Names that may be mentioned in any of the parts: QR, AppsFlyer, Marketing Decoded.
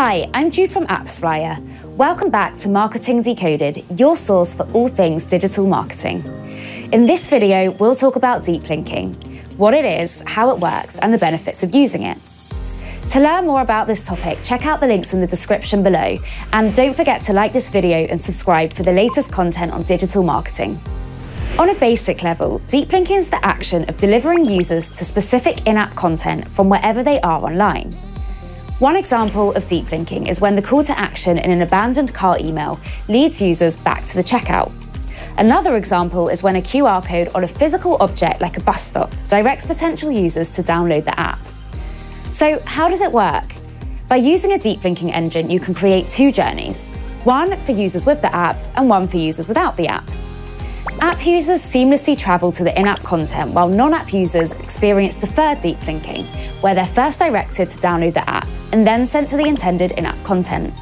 Hi, I'm Jude from AppsFlyer. Welcome back to Marketing Decoded, your source for all things digital marketing. In this video, we'll talk about deep linking, what it is, how it works, and the benefits of using it. To learn more about this topic, check out the links in the description below, and don't forget to like this video and subscribe for the latest content on digital marketing. On a basic level, deep linking is the action of delivering users to specific in-app content from wherever they are online. One example of deep linking is when the call to action in an abandoned cart email leads users back to the checkout. Another example is when a QR code on a physical object like a bus stop directs potential users to download the app. So how does it work? By using a deep linking engine, you can create two journeys, one for users with the app and one for users without the app. App users seamlessly travel to the in-app content, while non-app users experience deferred deep linking, where they're first directed to download the app and then sent to the intended in-app content.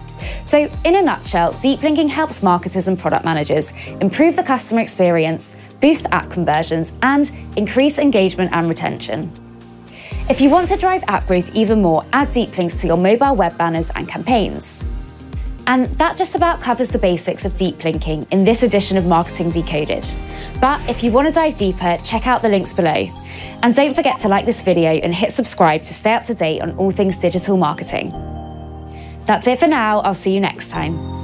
So, in a nutshell, deep linking helps marketers and product managers improve the customer experience, boost app conversions, and increase engagement and retention. If you want to drive app growth even more, add deep links to your mobile web banners and campaigns. And that just about covers the basics of deep linking in this edition of Marketing Decoded. But if you want to dive deeper, check out the links below. And don't forget to like this video and hit subscribe to stay up to date on all things digital marketing. That's it for now. I'll see you next time.